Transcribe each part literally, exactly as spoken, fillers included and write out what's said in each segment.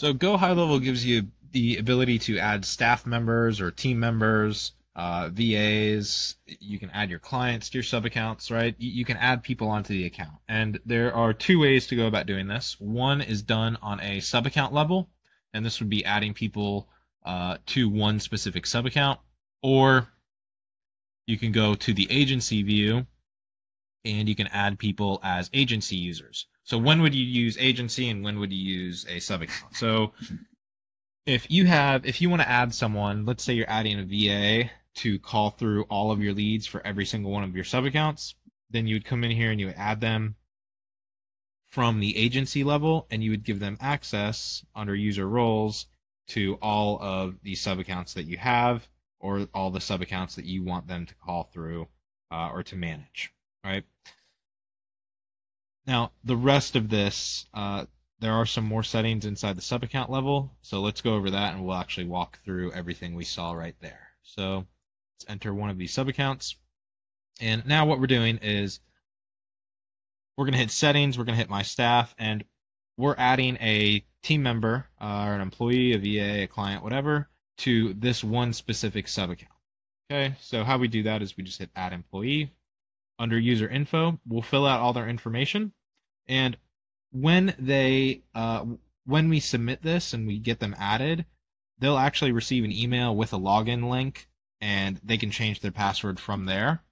So Go High Level gives you the ability to add staff members or team members, uh, V As. You can add your clients to your sub-accounts, right? You can add people onto the account. And there are two ways to go about doing this. One is done on a sub-account level, and this would be adding people uh, to one specific sub-account. Or you can go to the agency view, and you can add people as agency users. So when would you use agency and when would you use a sub-account? So if you have, if you want to add someone, let's say you're adding a V A to call through all of your leads for every single one of your sub-accounts, then you would come in here and you would add them from the agency level, and you would give them access under user roles to all of the sub-accounts that you have, or all the sub-accounts that you want them to call through uh, or to manage. Right now, the rest of this, uh, there are some more settings inside the sub-account level, so let's go over that and we'll actually walk through everything we saw right there. So let's enter one of these sub-accounts, and now what we're doing is we're gonna hit settings, we're gonna hit my staff, and we're adding a team member uh, or an employee, a V A, a client, whatever, to this one specific sub-account. Okay, so how we do that is we just hit add employee. Under user info, we'll fill out all their information, and when they uh, when we submit this and we get them added, they'll actually receive an email with a login link, and they can change their password from there.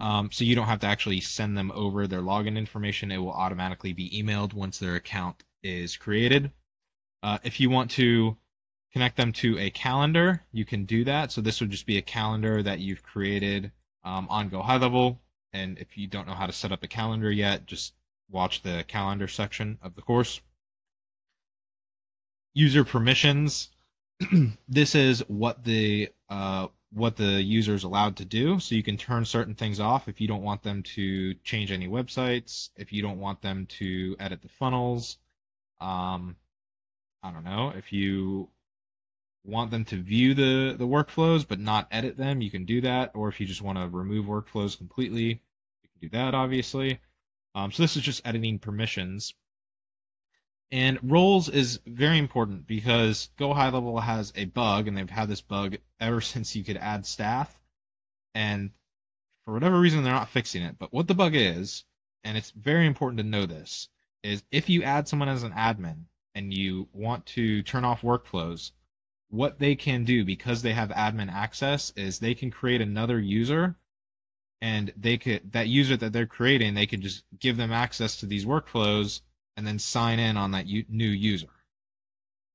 Um, so you don't have to actually send them over their login information. It will automatically be emailed once their account is created. Uh, if you want to connect them to a calendar, you can do that. So this would just be a calendar that you've created Um, on Go High Level, and if you don't know how to set up a calendar yet, just watch the calendar section of the course. User permissions. This is what the uh, what the user is allowed to do, so you can turn certain things off if you don't want them to change any websites, if you don't want them to edit the funnels. Um, I don't know, if you want them to view the, the workflows but not edit them, you can do that. Or if you just want to remove workflows completely, you can do that, obviously. Um, so this is just editing permissions. And roles is very important because Go High Level has a bug, and they've had this bug ever since you could add staff. And for whatever reason, they're not fixing it. But what the bug is, and it's very important to know this, is if you add someone as an admin and you want to turn off workflows, what they can do, because they have admin access, is they can create another user, and they could, that user that they're creating, they can just give them access to these workflows and then sign in on that u new user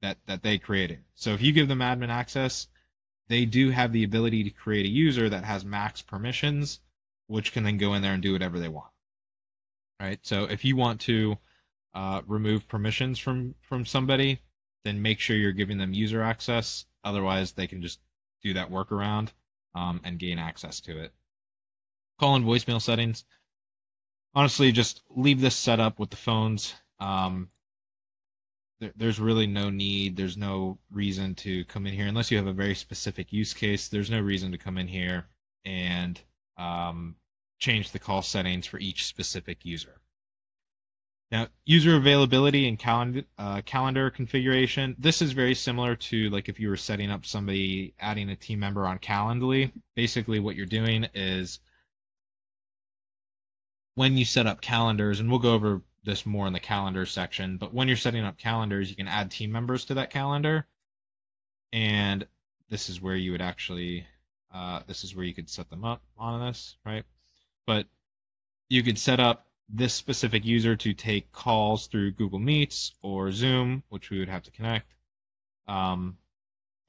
that, that they created. So if you give them admin access, they do have the ability to create a user that has max permissions, which can then go in there and do whatever they want. All right. So if you want to uh, remove permissions from, from somebody, then make sure you're giving them user access. Otherwise, they can just do that workaround um, and gain access to it. Call and voicemail settings. Honestly, just leave this set up with the phones. Um, there, there's really no need. There's no reason to come in here, unless you have a very specific use case. There's no reason to come in here and um, change the call settings for each specific user. Now, user availability and calendar, uh, calendar configuration. This is very similar to like if you were setting up somebody, adding a team member on Calendly. Basically, what you're doing is when you set up calendars, and we'll go over this more in the calendar section, but when you're setting up calendars, you can add team members to that calendar. And this is where you would actually, uh, this is where you could set them up on this, right? But you could set up this specific user to take calls through Google Meets or Zoom, which we would have to connect. Um,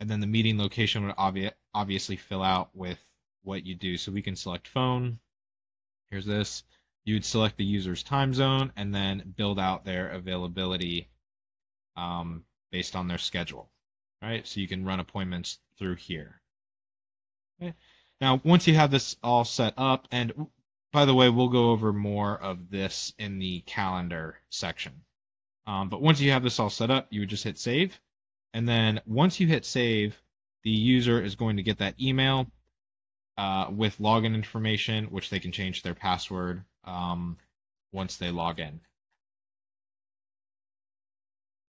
and then the meeting location would obvi obviously fill out with what you do. So we can select phone. Here's this. You would select the user's time zone and then build out their availability um, based on their schedule. All right? So you can run appointments through here. Okay. Now, once you have this all set up, and by the way, we'll go over more of this in the calendar section. Um, but once you have this all set up, you would just hit save. And then once you hit save, the user is going to get that email uh, with login information, which they can change their password um, once they log in.